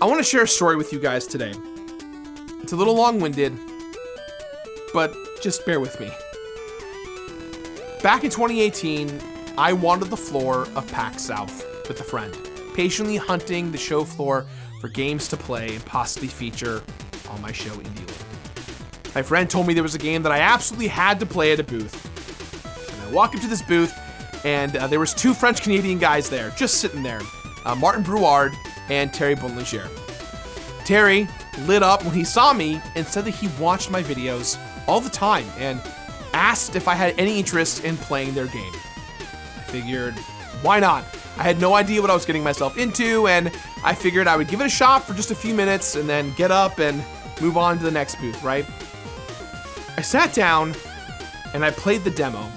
I want to share a story with you guys today. It's a little long-winded, but just bear with me. Back in 2018, I wandered the floor of PAX South with a friend, patiently hunting the show floor for games to play and possibly feature on my show, Indie Land. My friend told me there was a game that I absolutely had to play at a booth. And I walked up to this booth, and there was two French-Canadian guys there, just sitting there, Martin Brouard and Thierry Boulanger. Terry lit up when he saw me and said that he watched my videos all the time and asked if I had any interest in playing their game. I figured, why not? I had no idea what I was getting myself into, and I figured I would give it a shot for just a few minutes and then get up and move on to the next booth, right? I sat down and I played the demo,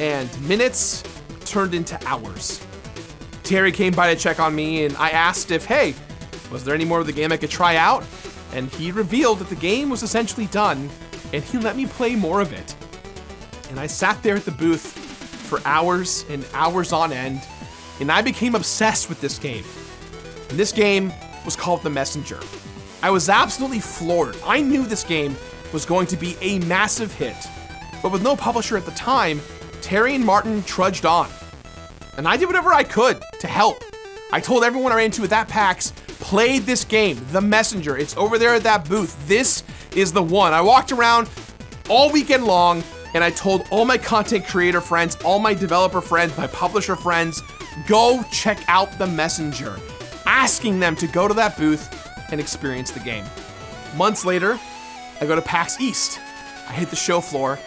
and minutes turned into hours. Terry came by to check on me, and I asked if, hey, was there any more of the game I could try out? And he revealed that the game was essentially done, and he let me play more of it. And I sat there at the booth for hours and hours on end, and I became obsessed with this game. And this game was called The Messenger. I was absolutely floored. I knew this game was going to be a massive hit, but with no publisher at the time, Terry and Martin trudged on, and I did whatever I could to help. I told everyone I ran into at PAX, play this game, The Messenger. It's over there at that booth. This is the one. I walked around all weekend long, and I told all my content creator friends, all my developer friends, my publisher friends, go check out The Messenger, asking them to go to that booth and experience the game. Months later, I go to PAX East. I hit the show floor,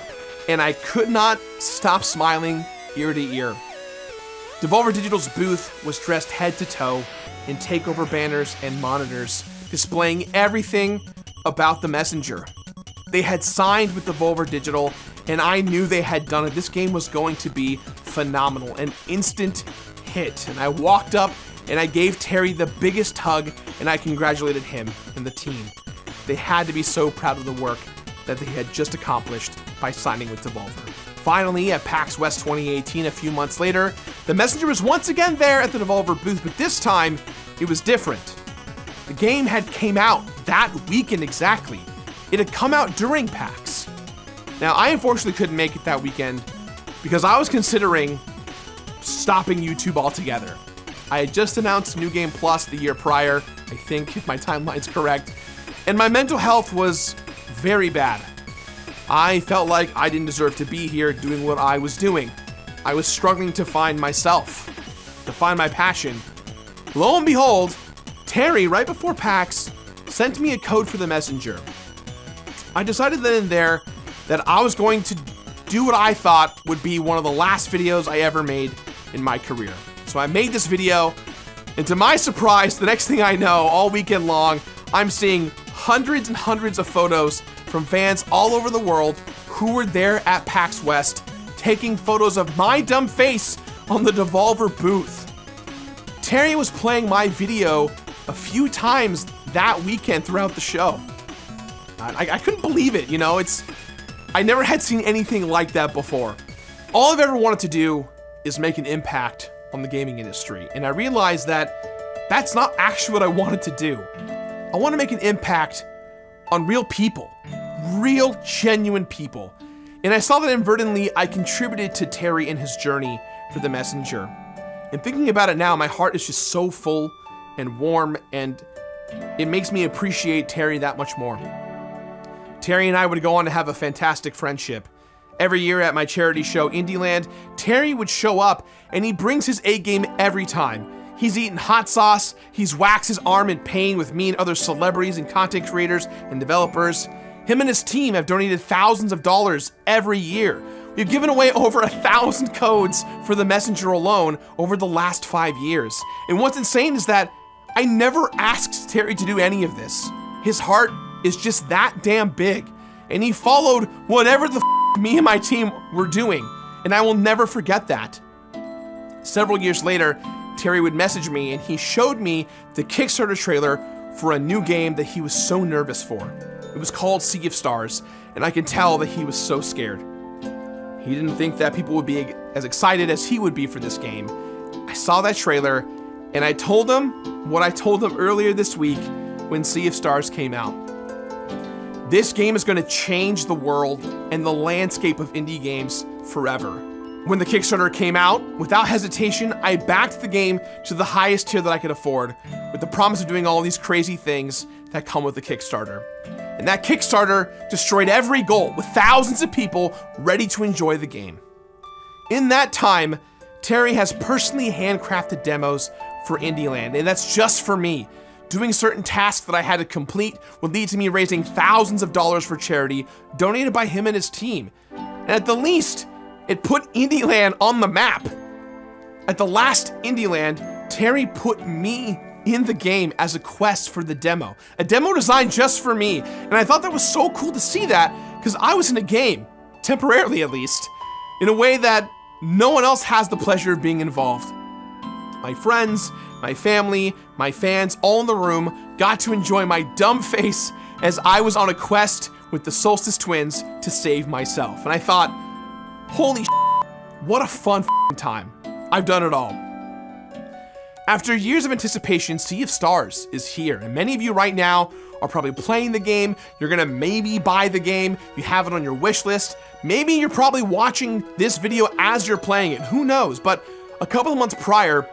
and I could not stop smiling ear to ear. Devolver Digital's booth was dressed head to toe in takeover banners and monitors, displaying everything about The Messenger. They had signed with Devolver Digital, and I knew they had done it. This game was going to be phenomenal, an instant hit. And I walked up and I gave Terry the biggest hug, and I congratulated him and the team. They had to be so proud of the work that they had just accomplished by signing with Devolver. Finally, at PAX West 2018, a few months later, The Messenger was once again there at the Devolver booth, but this time, it was different. The game had came out that weekend exactly. It had come out during PAX. Now, I unfortunately couldn't make it that weekend because I was considering stopping YouTube altogether. I had just announced New Game Plus the year prior, I think, if my timeline's correct, and my mental health was very bad. I felt like I didn't deserve to be here doing what I was doing. I was struggling to find myself, to find my passion. Lo and behold, Terry, right before PAX, sent me a code for The Messenger. I decided then and there that I was going to do what I thought would be one of the last videos I ever made in my career. So I made this video, and to my surprise, the next thing I know, all weekend long, I'm seeing hundreds and hundreds of photos from fans all over the world who were there at PAX West taking photos of my dumb face on the Devolver booth. Terry was playing my video a few times that weekend throughout the show. I couldn't believe it, you know, I never had seen anything like that before. All I've ever wanted to do is make an impact on the gaming industry, and I realized that that's not actually what I wanted to do. I want to make an impact on real people, real genuine people. And I saw that inadvertently I contributed to Terry and his journey for The Messenger. And thinking about it now, my heart is just so full and warm, and it makes me appreciate Terry that much more. Terry and I would go on to have a fantastic friendship. Every year at my charity show, Indie Land, Terry would show up and he brings his A game every time. He's eaten hot sauce, he's waxed his arm in pain with me and other celebrities and content creators and developers. Him and his team have donated thousands of dollars every year. We've given away over 1,000 codes for The Messenger alone over the last 5 years. And what's insane is that I never asked Terry to do any of this. His heart is just that damn big. And he followed whatever the f me and my team were doing. And I will never forget that. Several years later, Terry would message me and he showed me the Kickstarter trailer for a new game that he was so nervous for. It was called Sea of Stars, and I can tell that he was so scared. He didn't think that people would be as excited as he would be for this game. I saw that trailer And I told them what I told them earlier this week when Sea of Stars came out. This game is going to change the world and the landscape of indie games forever. When the Kickstarter came out, without hesitation, I backed the game to the highest tier that I could afford, with the promise of doing all these crazy things that come with the Kickstarter. And that Kickstarter destroyed every goal, with thousands of people ready to enjoy the game. In that time, Terry has personally handcrafted demos for Indie Land, and that's just for me. Doing certain tasks that I had to complete would lead to me raising thousands of dollars for charity, donated by him and his team. And at the least, it put Indie Land on the map. At the last Indie Land, Terry put me in the game as a quest for the demo. A demo designed just for me. And I thought that was so cool to see that, because I was in a game, temporarily at least, in a way that no one else has the pleasure of being involved. My friends, my family, my fans, all in the room got to enjoy my dumb face as I was on a quest with the Solstice twins to save myself. And I thought, holy shit, what a fun time. I've done it all. After years of anticipation, Sea of Stars is here, and many of you right now are probably playing the game. You're gonna maybe buy the game. You have it on your wish list. Maybe you're probably watching this video as you're playing it. Who knows? But a couple of months prior,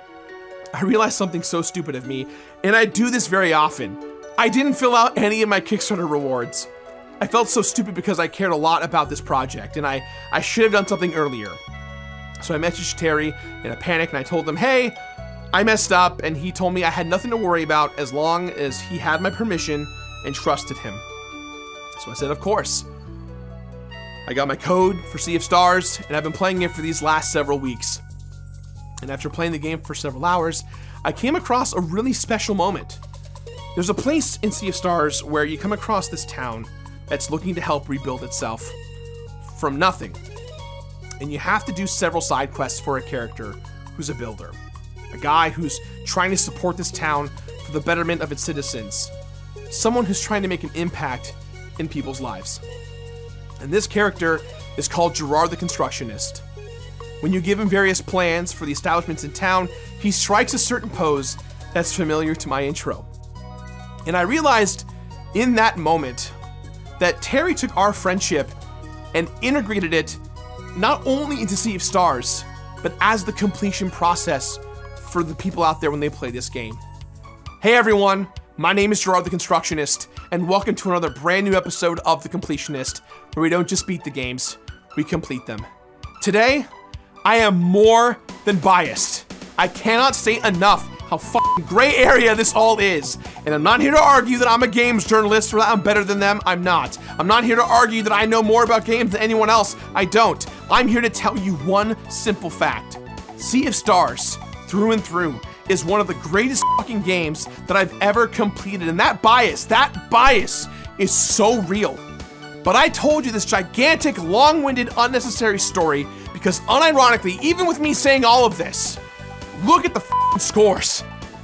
I realized something so stupid of me, and I do this very often. I didn't fill out any of my Kickstarter rewards. I felt so stupid because I cared a lot about this project, and I should have done something earlier. So I messaged Terry in a panic, and I told him, hey, I messed up, and he told me I had nothing to worry about as long as he had my permission and trusted him. So I said, of course. I got my code for Sea of Stars, and I've been playing it for these last several weeks. And after playing the game for several hours, I came across a really special moment. There's a place in Sea of Stars where you come across this town that's looking to help rebuild itself from nothing. And you have to do several side quests for a character who's a builder. A guy who's trying to support this town for the betterment of its citizens. Someone who's trying to make an impact in people's lives. And this character is called Gerard the Constructionist. When you give him various plans for the establishments in town, he strikes a certain pose that's familiar to my intro. And I realized in that moment that Terry took our friendship and integrated it not only into Sea of Stars, but as the completion process for the people out there when they play this game. Hey everyone, my name is Gerard the Constructionist, and welcome to another brand new episode of The Completionist, where we don't just beat the games, we complete them. Today, I am more than biased. I cannot say enough how fucking gray area this all is, and I'm not here to argue that I'm a games journalist or that I'm better than them, I'm not. I'm not here to argue that I know more about games than anyone else, I don't. I'm here to tell you one simple fact. Sea of Stars, through and through, is one of the greatest fucking games that I've ever completed, and that bias is so real. But I told you this gigantic, long-winded, unnecessary story because unironically, even with me saying all of this, look at the fucking scores.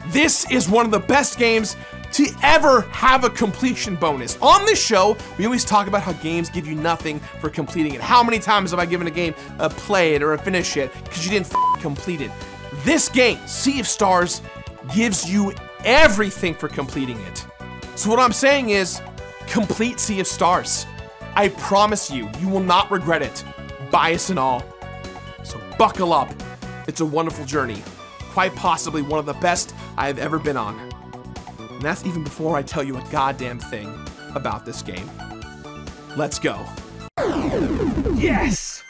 This is one of the best games to ever have a completion bonus. On this show, we always talk about how games give you nothing for completing it. How many times have I given a game a play it or a finish it because you didn't fucking complete it? This game, Sea of Stars, gives you everything for completing it. So what I'm saying is, complete Sea of Stars. I promise you, you will not regret it, bias and all. So buckle up. It's a wonderful journey. Quite possibly one of the best I have ever been on. And that's even before I tell you a goddamn thing about this game. Let's go. Yes!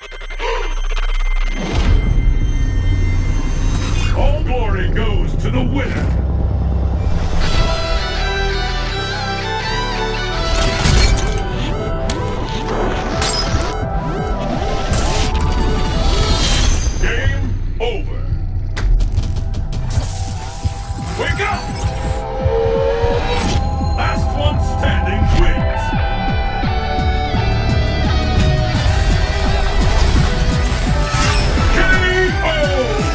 All glory goes to the winner! Game over! Wake up! Last one standing wins! K.O.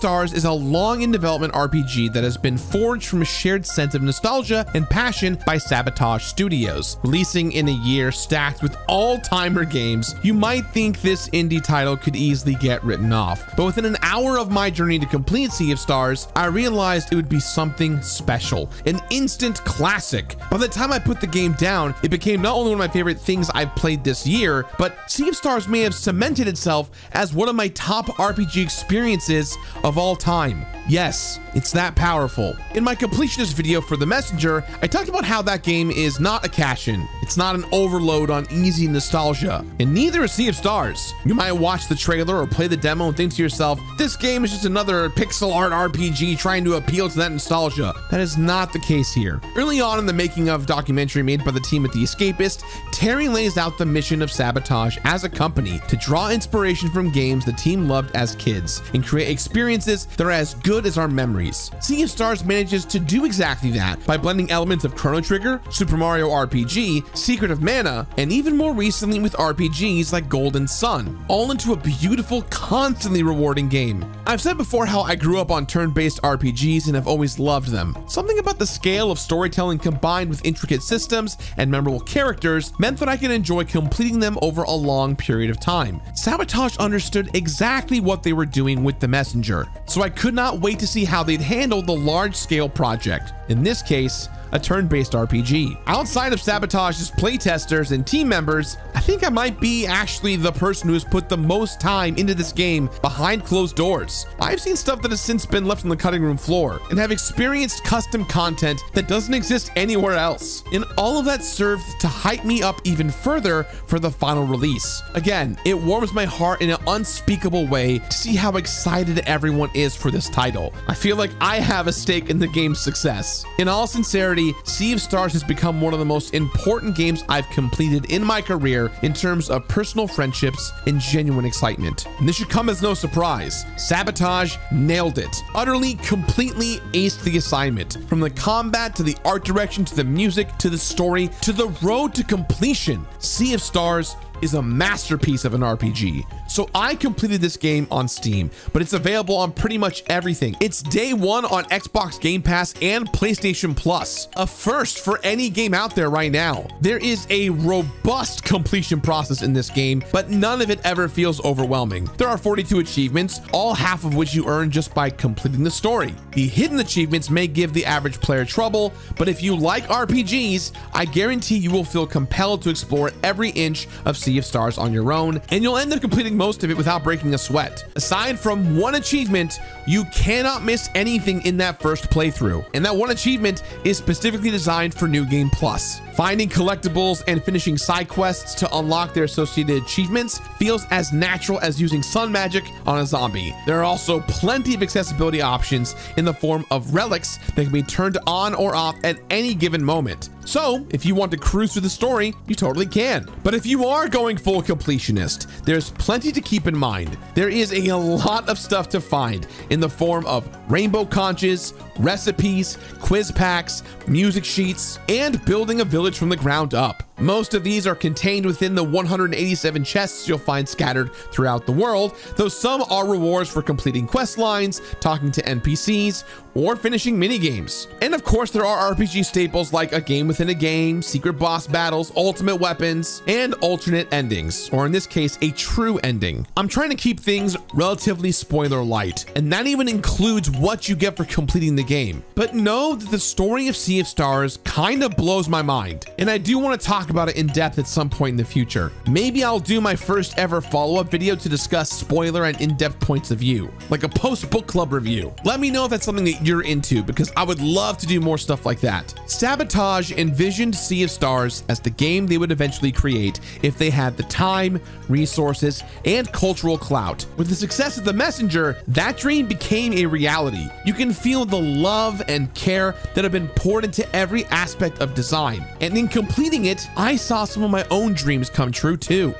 Stars is a long in development RPG that has been forged from a shared sense of nostalgia and passion by Sabotage Studios. Releasing in a year stacked with all-timer games, you might think this indie title could easily get written off. But within an hour of my journey to complete Sea of Stars, I realized it would be something special, an instant classic. By the time I put the game down, it became not only one of my favorite things I've played this year, but Sea of Stars may have cemented itself as one of my top RPG experiences of all time. Yes, it's that powerful. In my completionist video for The Messenger, I talked about how that game is not a cash-in. It's not an overload on easy nostalgia, and neither is Sea of Stars. You might watch the trailer or play the demo and think to yourself, this game is just another pixel art RPG trying to appeal to that nostalgia. That is not the case here. Early on in the making of documentary made by the team at The Escapist, Terry lays out the mission of Sabotage as a company to draw inspiration from games the team loved as kids and create experiences that are as good as our memories. Sea of Stars manages to do exactly that by blending elements of Chrono Trigger, Super Mario RPG, Secret of Mana, and even more recently with RPGs like Golden Sun, all into a beautiful, constantly rewarding game. I've said before how I grew up on turn-based RPGs and have always loved them. Something about the scale of storytelling combined with intricate systems and memorable characters meant that I could enjoy completing them over a long period of time. Sabotage understood exactly what they were doing with The Messenger, so I could not wait to see how they'd handle the large-scale project, in this case, a turn-based RPG. Outside of Sabotage's playtesters and team members, I think I might be actually the person who has put the most time into this game behind closed doors. I've seen stuff that has since been left on the cutting room floor and have experienced custom content that doesn't exist anywhere else. And all of that served to hype me up even further for the final release. Again, it warms my heart in an unspeakable way to see how excited everyone is for this title. I feel like I have a stake in the game's success. In all sincerity, Sea of Stars has become one of the most important games I've completed in my career in terms of personal friendships and genuine excitement. And this should come as no surprise. Sabotage nailed it. Utterly, completely aced the assignment. From the combat to the art direction to the music to the story to the road to completion, Sea of Stars is a masterpiece of an RPG. So I completed this game on Steam, but it's available on pretty much everything. It's day one on Xbox Game Pass and PlayStation Plus, a first for any game out there right now. There is a robust completion process in this game, but none of it ever feels overwhelming. There are 42 achievements, all half of which you earn just by completing the story. The hidden achievements may give the average player trouble, but if you like RPGs, I guarantee you will feel compelled to explore every inch of Sea of Stars on your own, and you'll end up completing most of it without breaking a sweat. Aside from one achievement, you cannot miss anything in that first playthrough, and that one achievement is specifically designed for New Game Plus. Finding collectibles and finishing side quests to unlock their associated achievements feels as natural as using sun magic on a zombie. There are also plenty of accessibility options in the form of relics that can be turned on or off at any given moment. So, if you want to cruise through the story, you totally can. But if you are going full completionist, there's plenty to keep in mind. There is a lot of stuff to find in the form of rainbow conches, recipes, quiz packs, music sheets, and building a village from the ground up. Most of these are contained within the 187 chests you'll find scattered throughout the world, though some are rewards for completing quest lines, talking to NPCs, or finishing minigames. And of course, there are RPG staples like a game within a game, secret boss battles, ultimate weapons, and alternate endings, or in this case, a true ending. I'm trying to keep things relatively spoiler light, and that even includes what you get for completing the game. But know that the story of Sea of Stars kind of blows my mind, and I do want to talk about it in depth at some point in the future. Maybe I'll do my first ever follow-up video to discuss spoiler and in-depth points of view, like a post-book club review. Let me know if that's something that you're into, because I would love to do more stuff like that. Sabotage envisioned Sea of Stars as the game they would eventually create if they had the time, resources, and cultural clout. With the success of The Messenger, that dream became a reality. You can feel the love and care that have been poured into every aspect of design, and in completing it, I saw some of my own dreams come true too.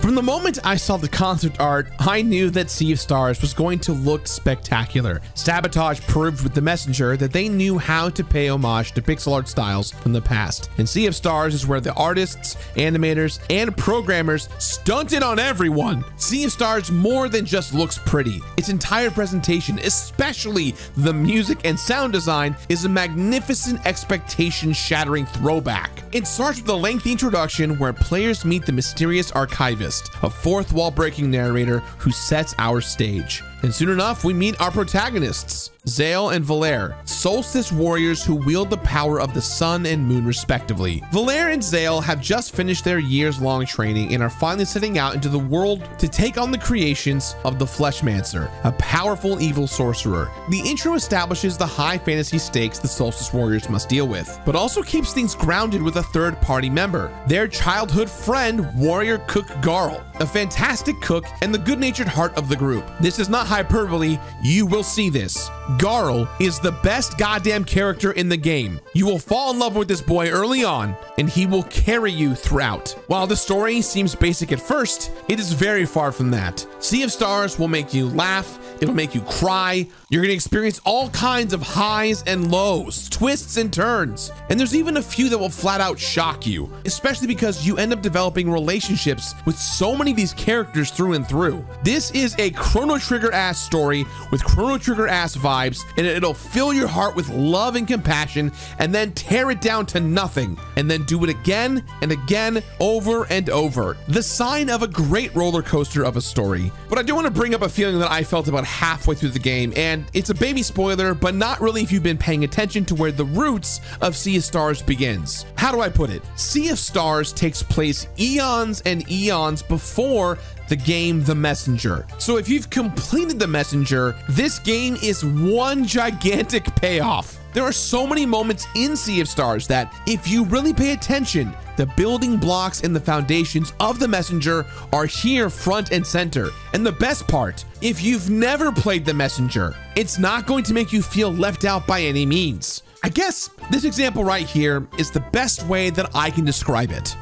From the the moment I saw the concept art, I knew that Sea of Stars was going to look spectacular. Sabotage proved with The Messenger that they knew how to pay homage to pixel art styles from the past, and Sea of Stars is where the artists, animators, and programmers stunted on everyone. Sea of Stars more than just looks pretty. Its entire presentation, especially the music and sound design, is a magnificent expectation-shattering throwback. It starts with a lengthy introduction where players meet the mysterious archivist, a fourth wall breaking narrator who sets our stage. And soon enough, we meet our protagonists, Zael and Valere, Solstice Warriors who wield the power of the sun and moon respectively. Valere and Zael have just finished their years-long training and are finally setting out into the world to take on the creations of the Fleshmancer, a powerful evil sorcerer. The intro establishes the high fantasy stakes the Solstice Warriors must deal with, but also keeps things grounded with a third-party member, their childhood friend, warrior cook Garl, a fantastic cook and the good-natured heart of the group. This is not hyperbole, you will see this. Garl is the best goddamn character in the game. You will fall in love with this boy early on, and he will carry you throughout. While the story seems basic at first, it is very far from that. Sea of Stars will make you laugh, it'll make you cry, you're gonna experience all kinds of highs and lows, twists and turns, and there's even a few that will flat out shock you, especially because you end up developing relationships with so many of these characters through and through. This is a Chrono Trigger ass story with Chrono Trigger ass vibes, and it'll fill your heart with love and compassion, and then tear it down to nothing, and then do it again and again, over and over. The sign of a great roller coaster of a story. But I do want to bring up a feeling that I felt about halfway through the game, and it's a baby spoiler, but not really if you've been paying attention to where the roots of Sea of Stars begins. How do I put it? Sea of Stars takes place eons and eons before the game The Messenger. So if you've completed The Messenger, this game is one gigantic payoff. There are so many moments in Sea of Stars that, if you really pay attention, the building blocks and the foundations of The Messenger are here front and center. And the best part, if you've never played The Messenger, it's not going to make you feel left out by any means. I guess this example right here is the best way that I can describe it.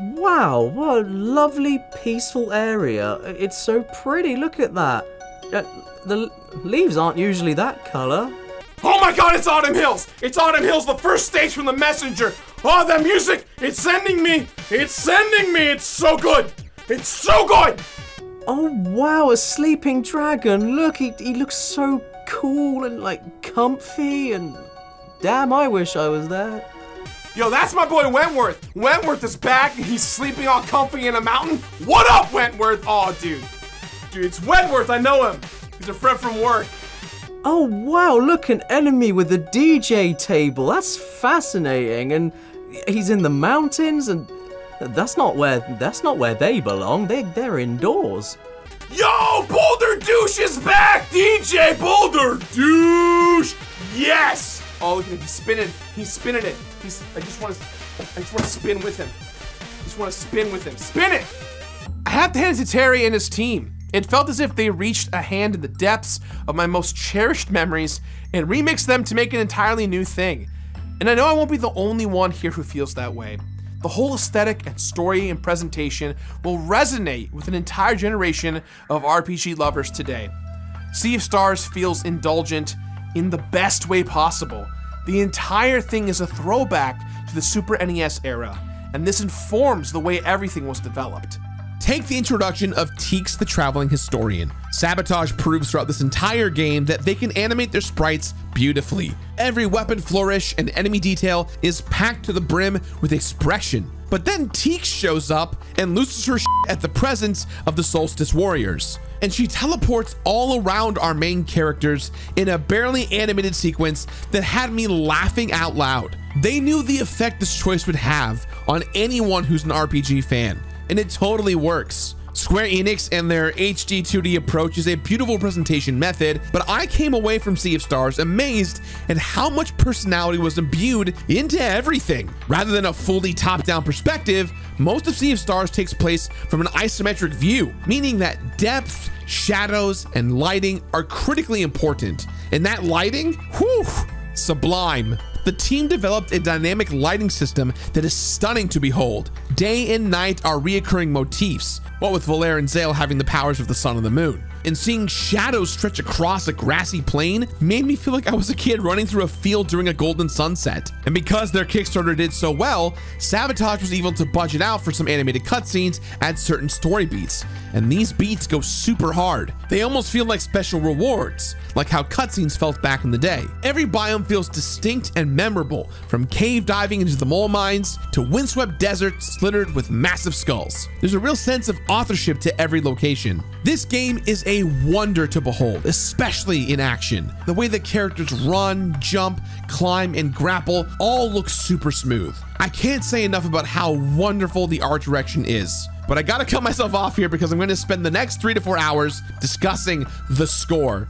Wow, what a lovely, peaceful area. It's so pretty, look at that. The leaves aren't usually that color. Oh my god, it's Autumn Hills! It's Autumn Hills, the first stage from The Messenger! Oh, that music! It's sending me! It's sending me! It's so good! It's so good! Oh wow, a sleeping dragon! Look, he looks so cool and, like, comfy and... Damn, I wish I was there. Yo, that's my boy Wentworth! Wentworth is back and he's sleeping all comfy in a mountain! What up, Wentworth? Aw, oh, dude. Dude, it's Wentworth, I know him! He's a friend from work. Oh wow, look, an enemy with a DJ table, that's fascinating, and he's in the mountains, and that's not where they belong, they're indoors. Yo, Boulder Douche is back, DJ Boulder Douche, yes! Oh, look at him, he's spinning it, I just wanna spin with him, spin it! I have to hand it to Terry and his team. It felt as if they reached a hand in the depths of my most cherished memories and remixed them to make an entirely new thing. And I know I won't be the only one here who feels that way. The whole aesthetic and story and presentation will resonate with an entire generation of RPG lovers today. Sea of Stars feels indulgent in the best way possible. The entire thing is a throwback to the Super NES era, and this informs the way everything was developed. Take the introduction of Teeks the Traveling Historian. Sabotage proves throughout this entire game that they can animate their sprites beautifully. Every weapon flourish and enemy detail is packed to the brim with expression. But then Teeks shows up and loses her shit at the presence of the Solstice Warriors. And she teleports all around our main characters in a barely animated sequence that had me laughing out loud. They knew the effect this choice would have on anyone who's an RPG fan. And it totally works. Square Enix and their HD 2D approach is a beautiful presentation method, but I came away from Sea of Stars amazed at how much personality was imbued into everything. Rather than a fully top-down perspective, most of Sea of Stars takes place from an isometric view, meaning that depth, shadows, and lighting are critically important. And that lighting? Whew! Sublime. The team developed a dynamic lighting system that is stunning to behold. Day and night are reoccurring motifs, what with Valere and Zael having the powers of the sun and the moon. And seeing shadows stretch across a grassy plain made me feel like I was a kid running through a field during a golden sunset. And because their Kickstarter did so well, Sabotage was able to budget out for some animated cutscenes, add certain story beats. And these beats go super hard. They almost feel like special rewards, like how cutscenes felt back in the day. Every biome feels distinct and memorable, from cave diving into the mole mines to windswept deserts littered with massive skulls. There's a real sense of authorship to every location. This game is a wonder to behold, especially in action. The way the characters run, jump, climb, and grapple all look super smooth. I can't say enough about how wonderful the art direction is, but I gotta cut myself off here because I'm gonna spend the next 3 to 4 hours discussing the score.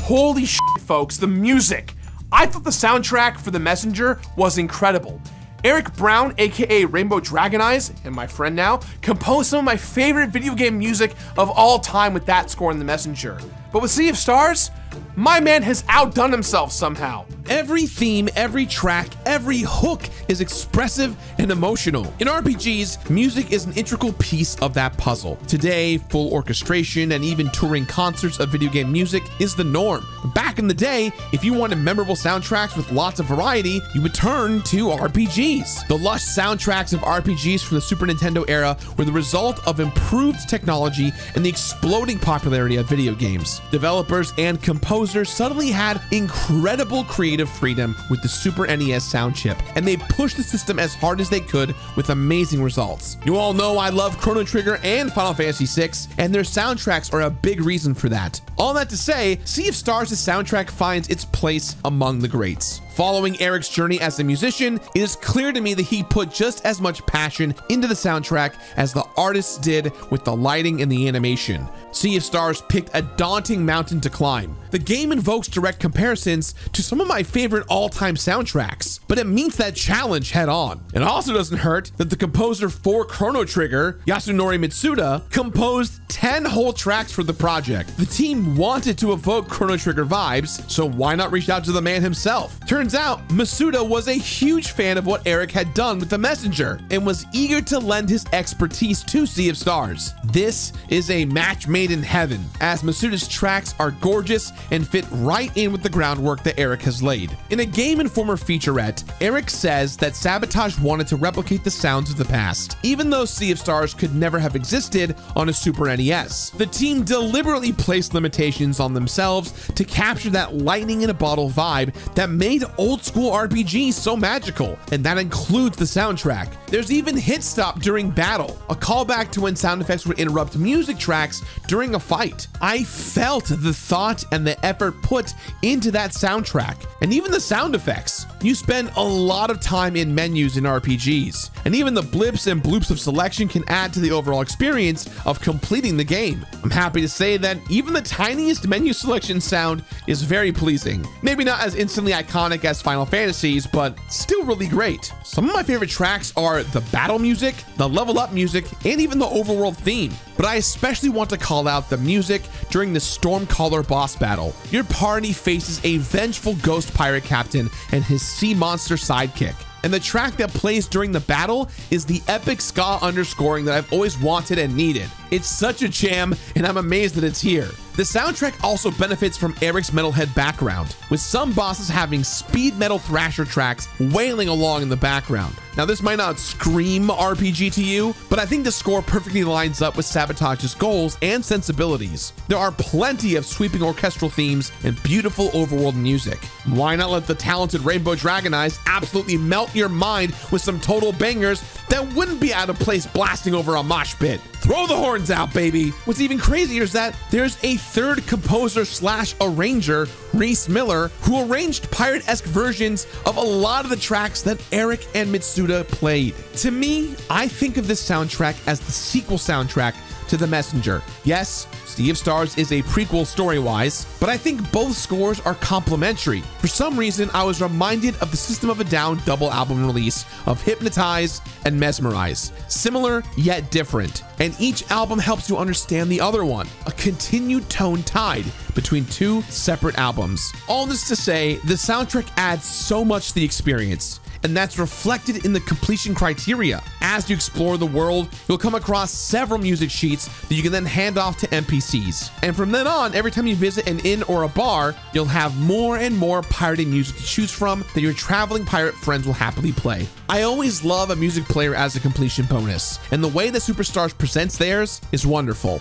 Holy shit, folks, the music. I thought the soundtrack for The Messenger was incredible. Eric Brown, aka RainbowDragonEyes, and my friend now, composed some of my favorite video game music of all time with that score in The Messenger. But with Sea of Stars, my man has outdone himself somehow. Every theme, every track, every hook is expressive and emotional. In RPGs, music is an integral piece of that puzzle. Today, full orchestration and even touring concerts of video game music is the norm. Back in the day, if you wanted memorable soundtracks with lots of variety, you would turn to RPGs. The lush soundtracks of RPGs from the Super Nintendo era were the result of improved technology and the exploding popularity of video games. Developers and composers suddenly had incredible creative freedom with the Super NES sound chip, and they pushed the system as hard as they could with amazing results. You all know I love Chrono Trigger and Final Fantasy VI, and their soundtracks are a big reason for that. All that to say, Sea of Stars' soundtrack finds its place among the greats. Following Eric's journey as a musician, it is clear to me that he put just as much passion into the soundtrack as the artists did with the lighting and the animation. Sea of Stars picked a daunting mountain to climb. The game invokes direct comparisons to some of my favorite all-time soundtracks, but it meets that challenge head-on. It also doesn't hurt that the composer for Chrono Trigger, Yasunori Mitsuda, composed 10 whole tracks for the project. The team wanted to evoke Chrono Trigger vibes, so why not reach out to the man himself? Turns out, Mitsuda was a huge fan of what Eric had done with The Messenger and was eager to lend his expertise to Sea of Stars. This is a match made in heaven, as Mitsuda's tracks are gorgeous and fit right in with the groundwork that Eric has laid. In a Game Informer featurette, Eric says that Sabotage wanted to replicate the sounds of the past, even though Sea of Stars could never have existed on a Super NES. The team deliberately placed limitations on themselves to capture that lightning in a bottle vibe that made old school RPGs so magical, and that includes the soundtrack. There's even hit stop during battle, a callback to when sound effects would interrupt music tracks during a fight. I felt the thought and the effort put into that soundtrack, and even the sound effects. You spend a lot of time in menus in RPGs, and even the blips and bloops of selection can add to the overall experience of completing the game. I'm happy to say that even the tiniest menu selection sound is very pleasing. Maybe not as instantly iconic as Final Fantasies, but still really great. Some of my favorite tracks are the battle music, the level up music, and even the overworld theme. But I especially want to call out the music during the Stormcaller boss battle. Your party faces a vengeful ghost pirate captain and his sea monster sidekick, and the track that plays during the battle is the epic ska underscoring that I've always wanted and needed. It's such a jam, and I'm amazed that it's here. The soundtrack also benefits from Eric's metalhead background, with some bosses having speed metal thrasher tracks wailing along in the background. Now, this might not scream RPG to you, but I think the score perfectly lines up with Sabotage's goals and sensibilities. There are plenty of sweeping orchestral themes and beautiful overworld music. Why not let the talented RainbowDragonEyes absolutely melt your mind with some total bangers that wouldn't be out of place blasting over a mosh pit? Throw the horns out, baby! What's even crazier is that there's a third composer slash arranger, Reese Miller, who arranged pirate-esque versions of a lot of the tracks that Eric and Mitsuda played. To me, I think of this soundtrack as the sequel soundtrack to The Messenger. Yes, Sea of Stars is a prequel story-wise, but I think both scores are complementary. For some reason, I was reminded of the System of a Down double album release of Hypnotize and Mesmerize. Similar, yet different. And each album helps you understand the other one. A continued tone tied between two separate albums. All this to say, the soundtrack adds so much to the experience, and that's reflected in the completion criteria. As you explore the world, you'll come across several music sheets that you can then hand off to NPCs. And from then on, every time you visit an inn or a bar, you'll have more and more pirated music to choose from that your traveling pirate friends will happily play. I always love a music player as a completion bonus, and the way that Super Stars presents theirs is wonderful.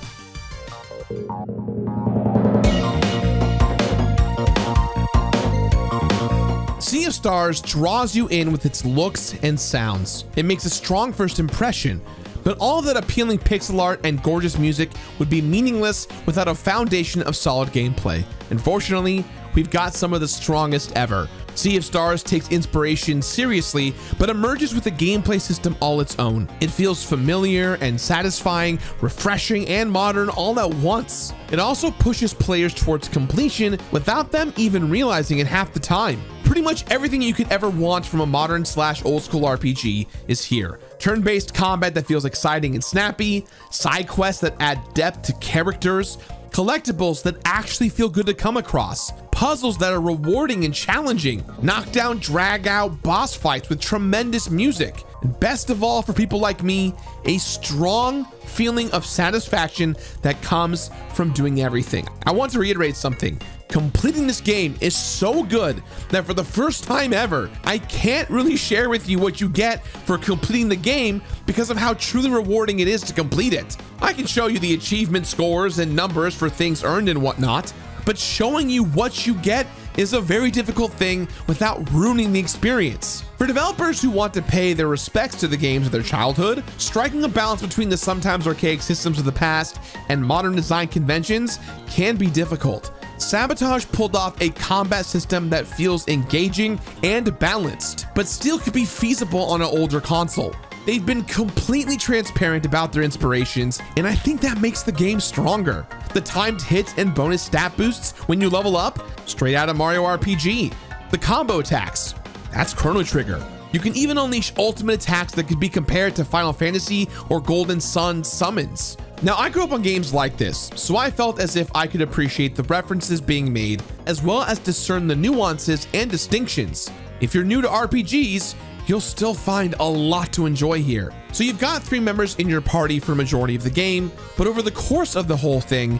Sea of Stars draws you in with its looks and sounds. It makes a strong first impression, but all that appealing pixel art and gorgeous music would be meaningless without a foundation of solid gameplay. Unfortunately, we've got some of the strongest ever. Sea of Stars takes inspiration seriously, but emerges with a gameplay system all its own. It feels familiar and satisfying, refreshing and modern all at once. It also pushes players towards completion without them even realizing it half the time. Pretty much everything you could ever want from a modern / old school RPG is here. Turn-based combat that feels exciting and snappy, side quests that add depth to characters, collectibles that actually feel good to come across, puzzles that are rewarding and challenging, knockdown, drag-out boss fights with tremendous music, and best of all for people like me, a strong feeling of satisfaction that comes from doing everything. I want to reiterate something. Completing this game is so good that for the first time ever, I can't really share with you what you get for completing the game because of how truly rewarding it is to complete it. I can show you the achievement scores and numbers for things earned and whatnot, but showing you what you get is a very difficult thing without ruining the experience. For developers who want to pay their respects to the games of their childhood, striking a balance between the sometimes archaic systems of the past and modern design conventions can be difficult. Sabotage pulled off a combat system that feels engaging and balanced, but still could be feasible on an older console. They've been completely transparent about their inspirations, and I think that makes the game stronger. The timed hits and bonus stat boosts when you level up, straight out of Mario RPG. The combo attacks, that's Chrono Trigger. You can even unleash ultimate attacks that could be compared to Final Fantasy or Golden Sun summons. Now, I grew up on games like this, so I felt as if I could appreciate the references being made, as well as discern the nuances and distinctions. If you're new to RPGs, you'll still find a lot to enjoy here. So you've got 3 members in your party for a majority of the game, but over the course of the whole thing,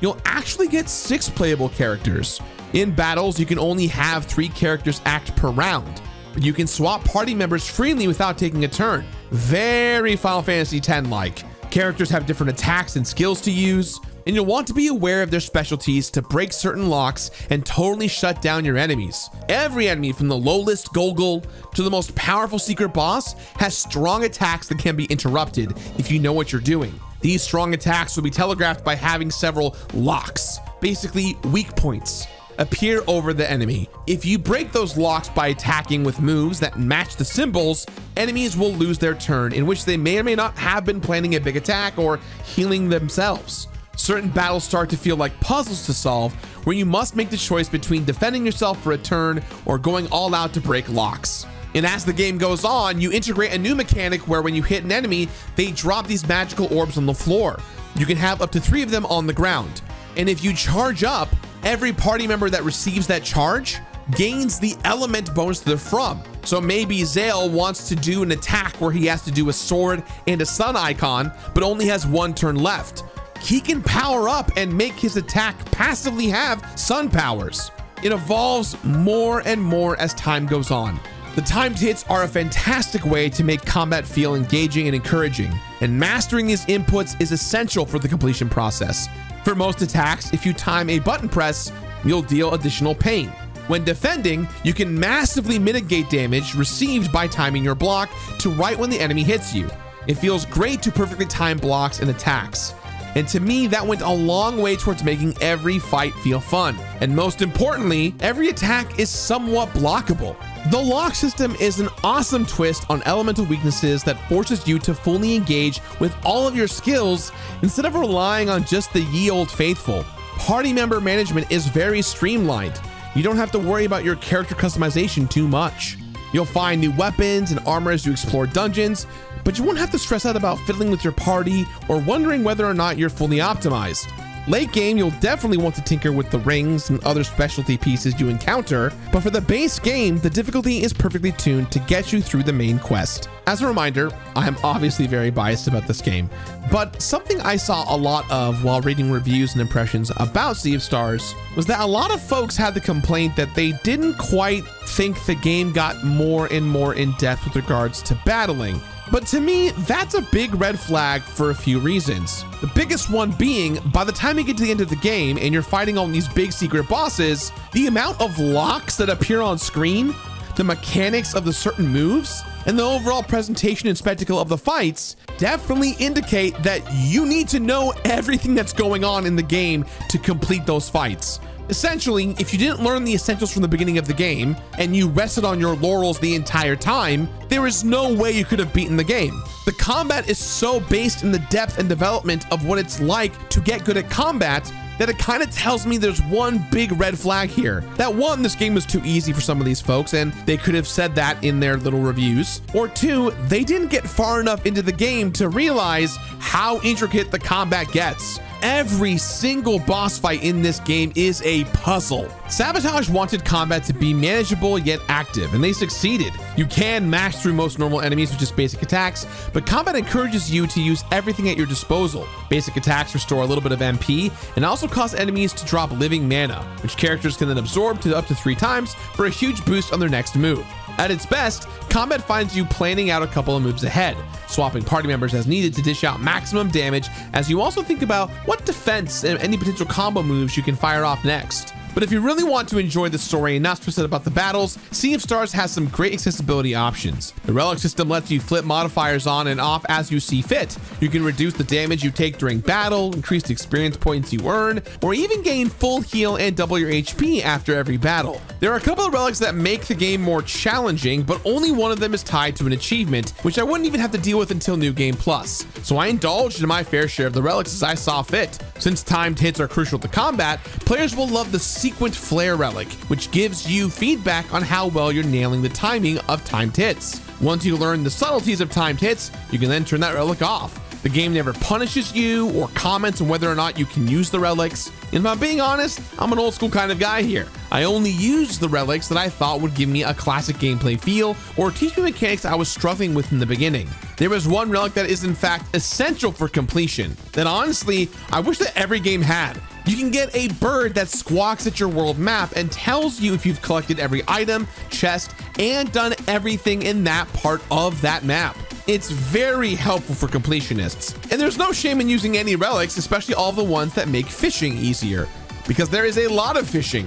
you'll actually get 6 playable characters. In battles, you can only have 3 characters act per round, but you can swap party members freely without taking a turn. Very Final Fantasy X-like. Characters have different attacks and skills to use, and you'll want to be aware of their specialties to break certain locks and totally shut down your enemies. Every enemy, from the lowest Golgul to the most powerful secret boss, has strong attacks that can be interrupted if you know what you're doing. These strong attacks will be telegraphed by having several locks, basically weak points, appear over the enemy. If you break those locks by attacking with moves that match the symbols, enemies will lose their turn, in which they may or may not have been planning a big attack or healing themselves. Certain battles start to feel like puzzles to solve, where you must make the choice between defending yourself for a turn or going all out to break locks. And as the game goes on, you integrate a new mechanic where when you hit an enemy, they drop these magical orbs on the floor. You can have up to 3 of them on the ground. And if you charge up, every party member that receives that charge gains the element bonus they're from. So maybe Zael wants to do an attack where he has to do a sword and a sun icon, but only has 1 turn left. He can power up and make his attack passively have sun powers. It evolves more and more as time goes on. The timed hits are a fantastic way to make combat feel engaging and encouraging, and mastering these inputs is essential for the completion process. For most attacks, if you time a button press, you'll deal additional pain. When defending, you can massively mitigate damage received by timing your block to right when the enemy hits you. It feels great to perfectly time blocks and attacks. And to me, that went a long way towards making every fight feel fun. And most importantly, every attack is somewhat blockable. The lock system is an awesome twist on elemental weaknesses that forces you to fully engage with all of your skills instead of relying on just the ye old faithful. Party member management is very streamlined. You don't have to worry about your character customization too much. You'll find new weapons and armor as you explore dungeons, but you won't have to stress out about fiddling with your party or wondering whether or not you're fully optimized. Late game, you'll definitely want to tinker with the rings and other specialty pieces you encounter, but for the base game, the difficulty is perfectly tuned to get you through the main quest. As a reminder, I am obviously very biased about this game, but something I saw a lot of while reading reviews and impressions about Sea of Stars was that a lot of folks had the complaint that they didn't quite think the game got more and more in depth with regards to battling. But to me, that's a big red flag for a few reasons. The biggest one being, by the time you get to the end of the game and you're fighting all these big secret bosses, the amount of locks that appear on screen, the mechanics of the certain moves, and the overall presentation and spectacle of the fights definitely indicate that you need to know everything that's going on in the game to complete those fights. Essentially, if you didn't learn the essentials from the beginning of the game and you rested on your laurels the entire time, there is no way you could have beaten the game. The combat is so based in the depth and development of what it's like to get good at combat that it kind of tells me there's one big red flag here. That one, this game was too easy for some of these folks, and they could have said that in their little reviews. Or two, they didn't get far enough into the game to realize how intricate the combat gets. Every single boss fight in this game is a puzzle. Sabotage wanted combat to be manageable yet active, and they succeeded. You can mash through most normal enemies with just basic attacks, but combat encourages you to use everything at your disposal. Basic attacks restore a little bit of MP and also cause enemies to drop living mana, which characters can then absorb to up to 3 times for a huge boost on their next move. At its best, combat finds you planning out a couple of moves ahead, swapping party members as needed to dish out maximum damage as you also think about what defense and any potential combo moves you can fire off next. But if you really want to enjoy the story and not stress out about the battles, Sea of Stars has some great accessibility options. The relic system lets you flip modifiers on and off as you see fit. You can reduce the damage you take during battle, increase the experience points you earn, or even gain full heal and double your HP after every battle. There are a couple of relics that make the game more challenging, but only one of them is tied to an achievement, which I wouldn't even have to deal with until New Game Plus. So I indulged in my fair share of the relics as I saw fit. Since timed hits are crucial to combat, players will love the Sequent Flare Relic, which gives you feedback on how well you're nailing the timing of timed hits. Once you learn the subtleties of timed hits, you can then turn that relic off. The game never punishes you or comments on whether or not you can use the relics. And if I'm being honest, I'm an old school kind of guy here. I only used the relics that I thought would give me a classic gameplay feel or teach me mechanics I was struggling with in the beginning. There is one relic that is in fact essential for completion that honestly, I wish that every game had. You can get a bird that squawks at your world map and tells you if you've collected every item, chest, and done everything in that part of that map. It's very helpful for completionists. And there's no shame in using any relics, especially all the ones that make fishing easier, because there is a lot of fishing.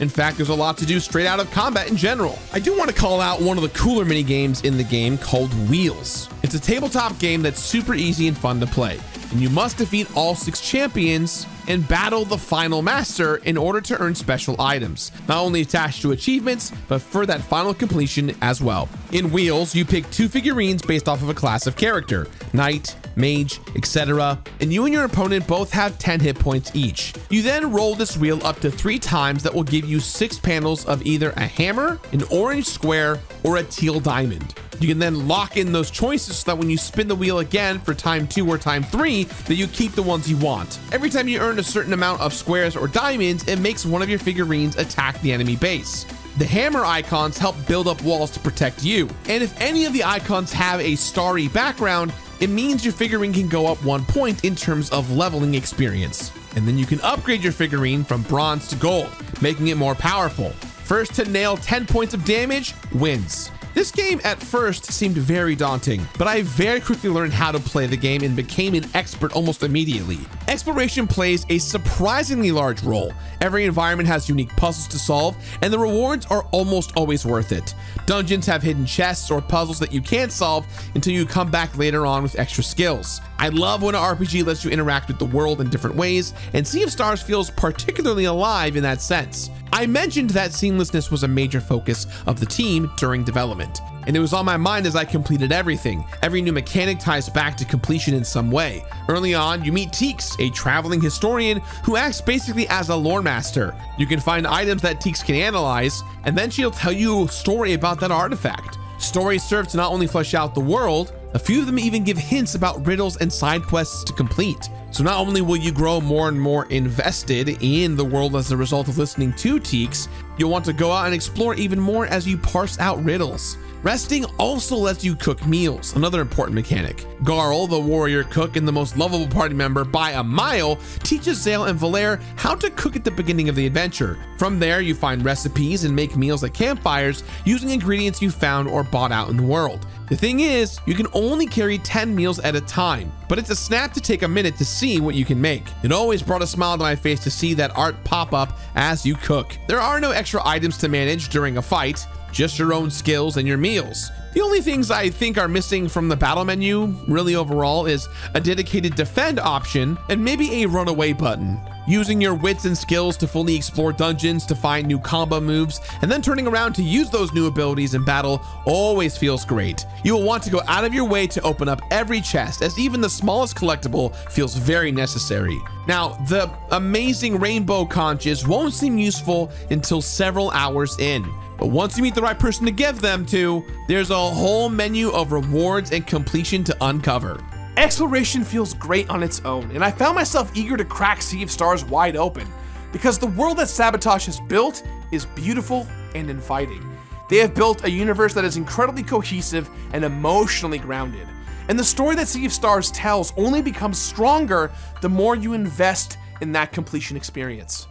In fact, there's a lot to do straight out of combat in general. I do want to call out one of the cooler mini games in the game called Wheels. It's a tabletop game that's super easy and fun to play, and you must defeat all 6 champions and battle the final master in order to earn special items, not only attached to achievements, but for that final completion as well. In Wheels, you pick 2 figurines based off of a class of character, knight, mage, etc., and you and your opponent both have 10 hit points each. You then roll this wheel up to 3 times that will give you 6 panels of either a hammer, an orange square, or a teal diamond. You can then lock in those choices so that when you spin the wheel again for time 2 or time 3, that you keep the ones you want. Every time you earn a certain amount of squares or diamonds, it makes one of your figurines attack the enemy base. The hammer icons help build up walls to protect you. And if any of the icons have a starry background, it means your figurine can go up 1 point in terms of leveling experience. And then you can upgrade your figurine from bronze to gold, making it more powerful. First to nail 10 points of damage wins. This game at first seemed very daunting, but I very quickly learned how to play the game and became an expert almost immediately. Exploration plays a surprisingly large role. Every environment has unique puzzles to solve, and the rewards are almost always worth it. Dungeons have hidden chests or puzzles that you can't solve until you come back later on with extra skills. I love when an RPG lets you interact with the world in different ways, and Sea of Stars feels particularly alive in that sense. I mentioned that seamlessness was a major focus of the team during development, and it was on my mind as I completed everything. Every new mechanic ties back to completion in some way. Early on, you meet Teeks, a traveling historian who acts basically as a lore master. You can find items that Teeks can analyze, and then she'll tell you a story about that artifact. Stories serve to not only flesh out the world, a few of them even give hints about riddles and side quests to complete. So not only will you grow more and more invested in the world as a result of listening to Teeks, you'll want to go out and explore even more as you parse out riddles. Resting also lets you cook meals, another important mechanic. Garl, the warrior cook and the most lovable party member by a mile, teaches Zael and Valere how to cook at the beginning of the adventure. From there, you find recipes and make meals at campfires using ingredients you found or bought out in the world. The thing is, you can only carry 10 meals at a time, but it's a snap to take a minute to see what you can make. It always brought a smile to my face to see that art pop up as you cook. There are no extra items to manage during a fight, just your own skills and your meals. The only things I think are missing from the battle menu, really overall, is a dedicated defend option and maybe a runaway button. Using your wits and skills to fully explore dungeons to find new combo moves, and then turning around to use those new abilities in battle always feels great. You will want to go out of your way to open up every chest, as even the smallest collectible feels very necessary. Now, the amazing rainbow conches won't seem useful until several hours in, but once you meet the right person to give them to, there's a whole menu of rewards and completion to uncover. Exploration feels great on its own, and I found myself eager to crack Sea of Stars wide open, because the world that Sabotage has built is beautiful and inviting. They have built a universe that is incredibly cohesive and emotionally grounded, and the story that Sea of Stars tells only becomes stronger the more you invest in that completion experience.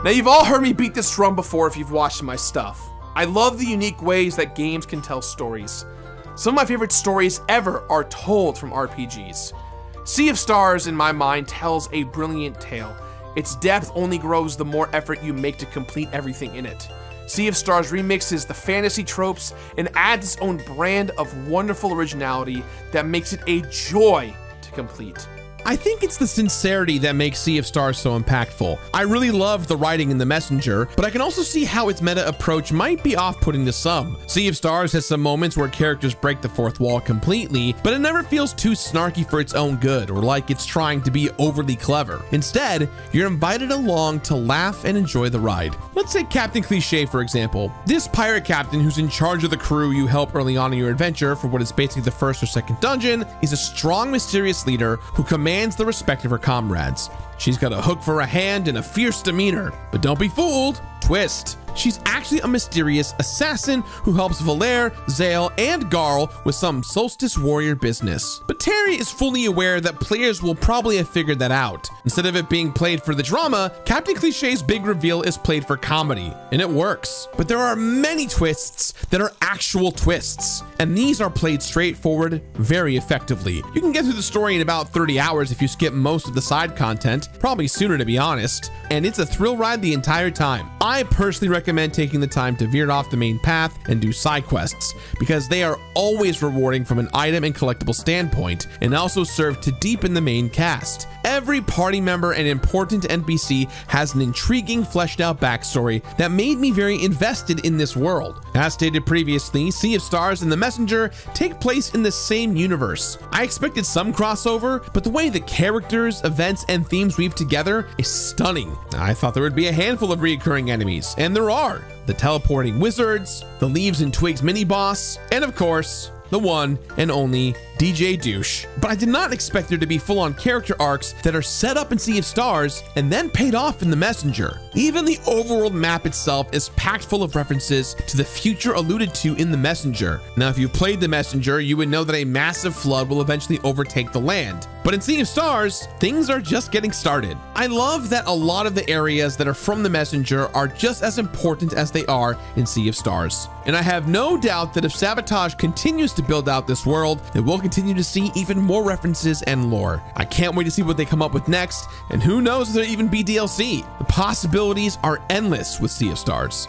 Now, you've all heard me beat this drum before if you've watched my stuff. I love the unique ways that games can tell stories. Some of my favorite stories ever are told from RPGs. Sea of Stars, in my mind, tells a brilliant tale. Its depth only grows the more effort you make to complete everything in it. Sea of Stars remixes the fantasy tropes and adds its own brand of wonderful originality that makes it a joy to complete. I think it's the sincerity that makes Sea of Stars so impactful. I really love the writing in The Messenger, but I can also see how its meta approach might be off-putting to some. Sea of Stars has some moments where characters break the fourth wall completely, but it never feels too snarky for its own good or like it's trying to be overly clever. Instead, you're invited along to laugh and enjoy the ride. Let's take Captain Cliché, for example. This pirate captain who's in charge of the crew you help early on in your adventure for what is basically the first or second dungeon is a strong, mysterious leader who commands the respect of her comrades. She's got a hook for a hand and a fierce demeanor, but don't be fooled. Twist. She's actually a mysterious assassin who helps Valere, Zael, and Garl with some Solstice Warrior business. But Terry is fully aware that players will probably have figured that out. Instead of it being played for the drama, Captain Cliché's big reveal is played for comedy, and it works. But there are many twists that are actual twists, and these are played straightforward very effectively. You can get through the story in about 30 hours if you skip most of the side content, probably sooner to be honest, and it's a thrill ride the entire time. I personally recommend taking the time to veer off the main path and do side quests, because they are always rewarding from an item and collectible standpoint, and also serve to deepen the main cast. Every party member and important NPC has an intriguing, fleshed out backstory that made me very invested in this world. As stated previously, Sea of Stars and The Messenger take place in the same universe. I expected some crossover, but the way the characters, events, and themes weave together is stunning. I thought there would be a handful of recurring enemies, and there are. The teleporting wizards, the Leaves and Twigs mini boss, and of course, the one and only DJ Douche. But I did not expect there to be full-on character arcs that are set up in Sea of Stars and then paid off in The Messenger. Even the overworld map itself is packed full of references to the future alluded to in The Messenger. Now, if you played The Messenger, you would know that a massive flood will eventually overtake the land. But in Sea of Stars, things are just getting started. I love that a lot of the areas that are from The Messenger are just as important as they are in Sea of Stars. And I have no doubt that if Sabotage continues to build out this world, then we'll continue to see even more references and lore. I can't wait to see what they come up with next, and who knows if there'll even be DLC. The possibilities are endless with Sea of Stars.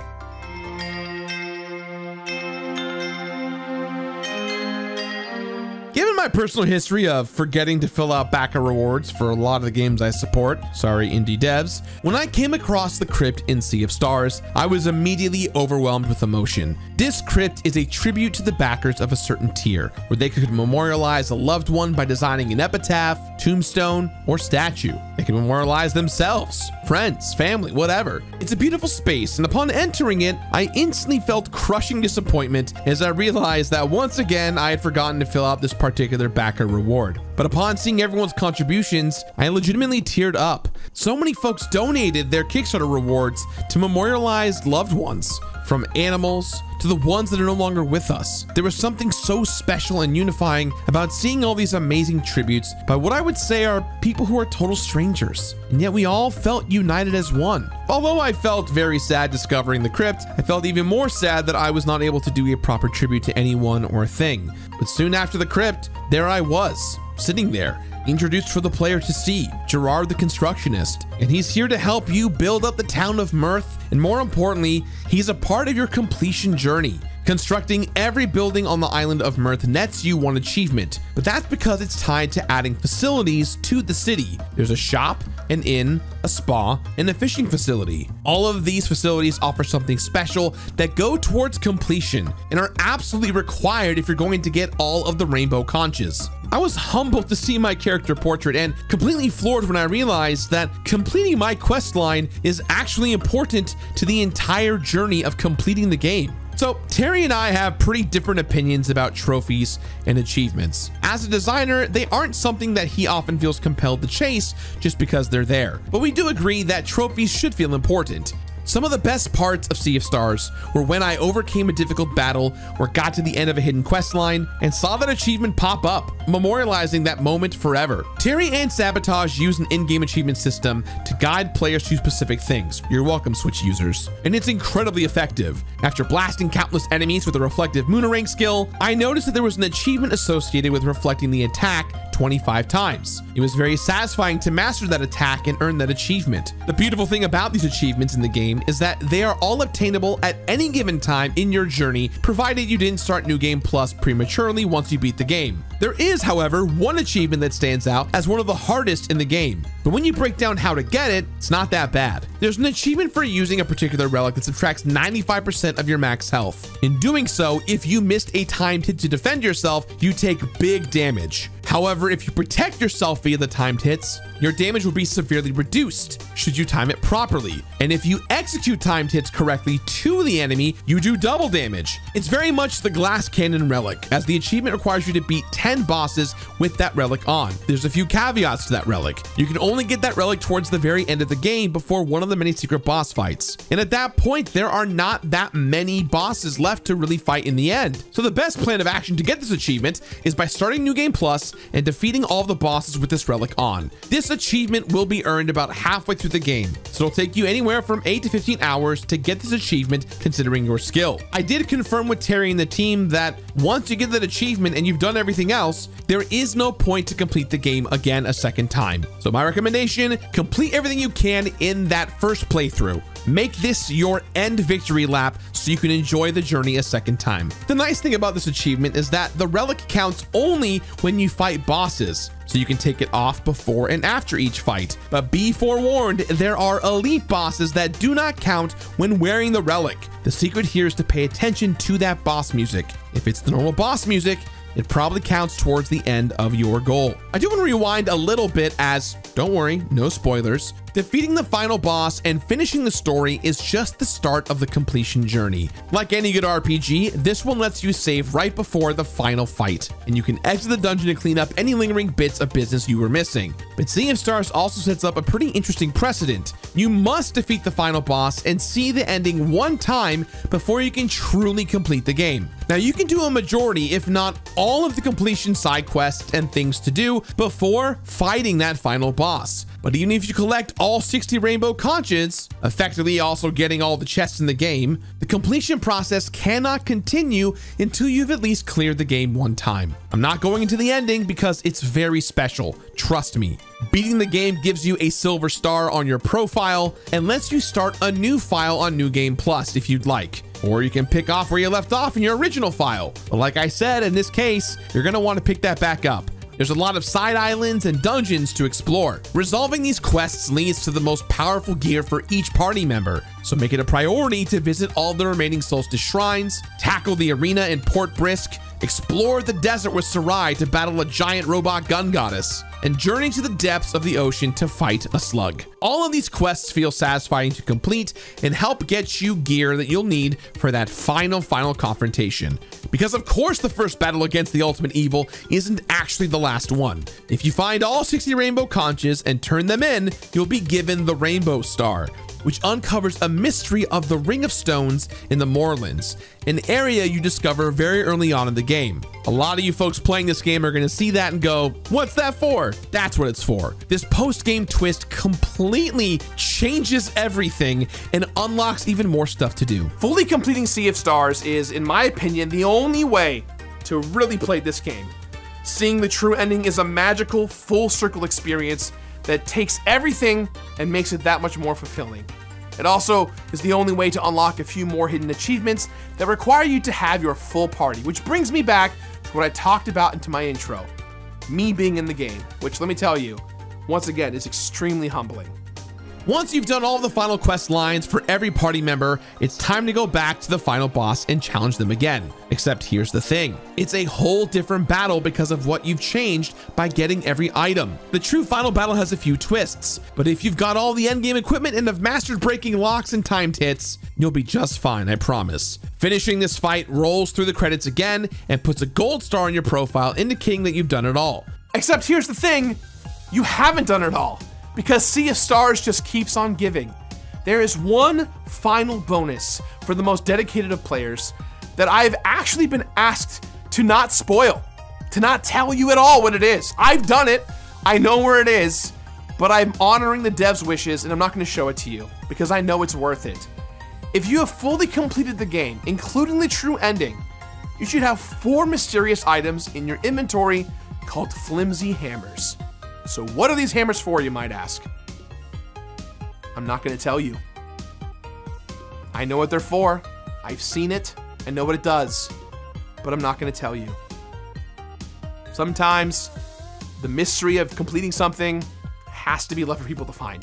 Given my personal history of forgetting to fill out backer rewards for a lot of the games I support, sorry indie devs, when I came across the crypt in Sea of Stars, I was immediately overwhelmed with emotion. This crypt is a tribute to the backers of a certain tier, where they could memorialize a loved one by designing an epitaph, tombstone, or statue. They can memorialize themselves, friends, family, whatever. It's a beautiful space, and upon entering it, I instantly felt crushing disappointment as I realized that once again I had forgotten to fill out this particular backer reward. But upon seeing everyone's contributions, I legitimately teared up. So many folks donated their Kickstarter rewards to memorialize loved ones, from animals to the ones that are no longer with us. There was something so special and unifying about seeing all these amazing tributes by what I would say are people who are total strangers, and yet we all felt united as one. Although I felt very sad discovering the crypt, I felt even more sad that I was not able to do a proper tribute to anyone or thing. But soon after the crypt, there I was, sitting there, introduced for the player to see, Gerard the Constructionist, and he's here to help you build up the town of Mirth, and more importantly, he's a part of your completion journey. Constructing every building on the island of Mirth nets you one achievement, but that's because it's tied to adding facilities to the city. There's a shop, an inn, a spa, and a fishing facility. All of these facilities offer something special that go towards completion and are absolutely required if you're going to get all of the rainbow conches. I was humbled to see my character portrait and completely floored when I realized that completing my quest line is actually important to the entire journey of completing the game. So Terry and I have pretty different opinions about trophies and achievements. As a designer, they aren't something that he often feels compelled to chase just because they're there. But we do agree that trophies should feel important. Some of the best parts of Sea of Stars were when I overcame a difficult battle or got to the end of a hidden quest line and saw that achievement pop up, memorializing that moment forever. Terry and Sabotage use an in-game achievement system to guide players to specific things. You're welcome, Switch users. And it's incredibly effective. After blasting countless enemies with a reflective Moonerang skill, I noticed that there was an achievement associated with reflecting the attack 25 times. It was very satisfying to master that attack and earn that achievement. The beautiful thing about these achievements in the game is that they are all obtainable at any given time in your journey, provided you didn't start New Game Plus prematurely once you beat the game. There is, however, one achievement that stands out as one of the hardest in the game, but when you break down how to get it, it's not that bad. There's an achievement for using a particular relic that subtracts 95% of your max health. In doing so, if you missed a timed hit to defend yourself, you take big damage. However, if you protect yourself via the timed hits, your damage will be severely reduced should you time it properly. And if you execute timed hits correctly to the enemy, you do double damage. It's very much the glass cannon relic, as the achievement requires you to beat 10 bosses with that relic on. There's a few caveats to that relic. You can only get that relic towards the very end of the game before one of the many secret boss fights. And at that point, there are not that many bosses left to really fight in the end. So the best plan of action to get this achievement is by starting New Game Plus and defeating all the bosses with this relic on. This achievement will be earned about halfway through the game, so it'll take you anywhere from 8 to 15 hours to get this achievement considering your skill. I did confirm with Terry and the team that once you get that achievement and you've done everything else, there is no point to complete the game again a second time. So my recommendation, complete everything you can in that first playthrough. Make this your end victory lap so you can enjoy the journey a second time. The nice thing about this achievement is that the relic counts only when you fight bosses, so you can take it off before and after each fight. But be forewarned, there are elite bosses that do not count when wearing the relic. The secret here is to pay attention to that boss music. If it's the normal boss music, it probably counts towards the end of your goal. I do want to rewind a little bit as, don't worry, no spoilers. Defeating the final boss and finishing the story is just the start of the completion journey. Like any good RPG, this one lets you save right before the final fight, and you can exit the dungeon to clean up any lingering bits of business you were missing. But Sea of Stars also sets up a pretty interesting precedent. You must defeat the final boss and see the ending one time before you can truly complete the game. Now, you can do a majority, if not all, of the completion side quests and things to do before fighting that final boss. But even if you collect all 60 rainbow conches, effectively also getting all the chests in the game, the completion process cannot continue until you've at least cleared the game one time. I'm not going into the ending because it's very special, trust me. Beating the game gives you a silver star on your profile and lets you start a new file on New Game Plus if you'd like. Or you can pick off where you left off in your original file. But like I said, in this case, you're gonna wanna pick that back up. There's a lot of side islands and dungeons to explore. Resolving these quests leads to the most powerful gear for each party member, so make it a priority to visit all the remaining Solstice shrines, tackle the arena in Port Brisk, explore the desert with Sarai to battle a giant robot gun goddess, and journey to the depths of the ocean to fight a slug. All of these quests feel satisfying to complete and help get you gear that you'll need for that final confrontation. Because of course the first battle against the ultimate evil isn't actually the last one. If you find all 60 rainbow conches and turn them in, you'll be given the Rainbow Star, which uncovers a mystery of the Ring of Stones in the Moorlands, an area you discover very early on in the game. A lot of you folks playing this game are gonna see that and go, what's that for? That's what it's for. This post-game twist completely changes everything and unlocks even more stuff to do. Fully completing Sea of Stars is, in my opinion, the only way to really play this game. Seeing the true ending is a magical, full circle experience that takes everything and makes it that much more fulfilling. It also is the only way to unlock a few more hidden achievements that require you to have your full party, which brings me back to what I talked about into my intro, me being in the game, which, let me tell you, once again, is extremely humbling. Once you've done all the final quest lines for every party member, it's time to go back to the final boss and challenge them again. Except here's the thing. It's a whole different battle because of what you've changed by getting every item. The true final battle has a few twists, but if you've got all the endgame equipment and have mastered breaking locks and timed hits, you'll be just fine, I promise. Finishing this fight rolls through the credits again and puts a gold star on your profile, indicating that you've done it all. Except here's the thing. You haven't done it all, because Sea of Stars just keeps on giving. There is one final bonus for the most dedicated of players that I've actually been asked to not spoil, to not tell you at all what it is. I've done it, I know where it is, but I'm honoring the devs' wishes and I'm not gonna show it to you because I know it's worth it. If you have fully completed the game, including the true ending, you should have 4 mysterious items in your inventory called flimsy hammers. So what are these hammers for, you might ask? I'm not gonna tell you. I know what they're for. I've seen it. I know what it does. But I'm not gonna tell you. Sometimes the mystery of completing something has to be left for people to find.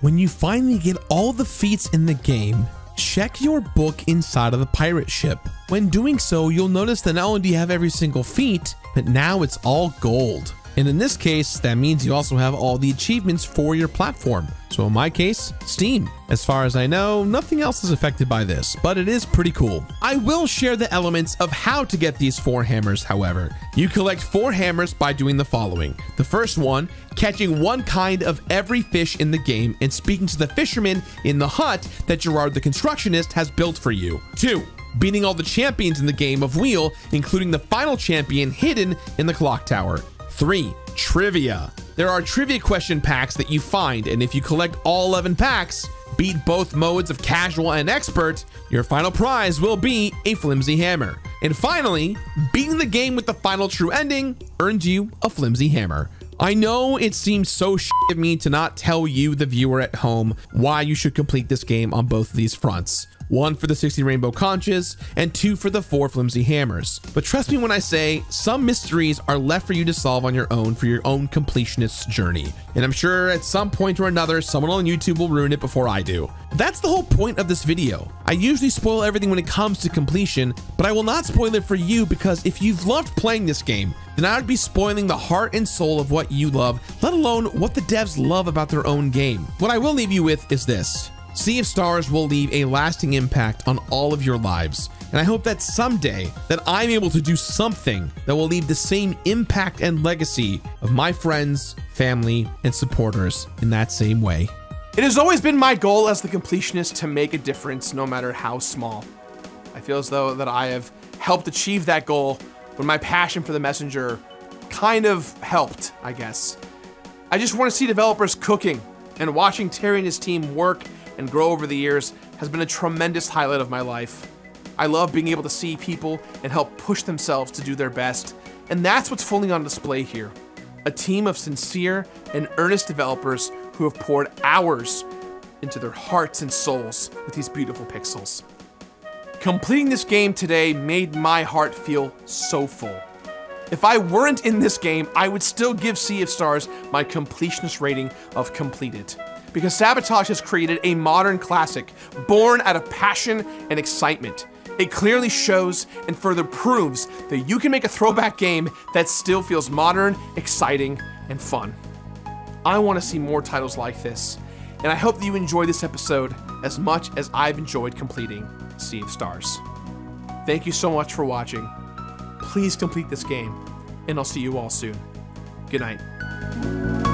When you finally get all the feats in the game, check your book inside of the pirate ship. When doing so, you'll notice that not only do you have every single feat, but now it's all gold. And in this case, that means you also have all the achievements for your platform. So in my case, Steam. As far as I know, nothing else is affected by this, but it is pretty cool. I will share the elements of how to get these 4 hammers, however. You collect 4 hammers by doing the following. The first one, catching one kind of every fish in the game and speaking to the fisherman in the hut that Gerard the Constructionist has built for you. 2, beating all the champions in the game of Wheel, including the final champion hidden in the clock tower. 3, trivia. There are trivia question packs that you find, and if you collect all 11 packs, beat both modes of casual and expert, your final prize will be a flimsy hammer. And finally, beating the game with the final true ending earned you a flimsy hammer. I know it seems so shit of me to not tell you, the viewer at home, why you should complete this game on both of these fronts. one for the 60 rainbow conches, and two for the 4 flimsy hammers. But trust me when I say, some mysteries are left for you to solve on your own for your own completionist journey. And I'm sure at some point or another, someone on YouTube will ruin it before I do. That's the whole point of this video. I usually spoil everything when it comes to completion, but I will not spoil it for you, because if you've loved playing this game, then I would be spoiling the heart and soul of what you love, let alone what the devs love about their own game. What I will leave you with is this. Sea of Stars will leave a lasting impact on all of your lives, and I hope that someday that I'm able to do something that will leave the same impact and legacy of my friends, family, and supporters in that same way. It has always been my goal as the completionist to make a difference, no matter how small. I feel as though that I have helped achieve that goal when my passion for The Messenger kind of helped, I guess. I just want to see developers cooking, and watching Terry and his team work and grow over the years has been a tremendous highlight of my life. I love being able to see people and help push themselves to do their best, and that's what's fully on display here. A team of sincere and earnest developers who have poured hours into their hearts and souls with these beautiful pixels. Completing this game today made my heart feel so full. If I weren't in this game, I would still give Sea of Stars my completionist rating of completed, because Sabotage has created a modern classic born out of passion and excitement. It clearly shows and further proves that you can make a throwback game that still feels modern, exciting, and fun. I want to see more titles like this, and I hope that you enjoy this episode as much as I've enjoyed completing Sea of Stars. Thank you so much for watching. Please complete this game, and I'll see you all soon. Good night.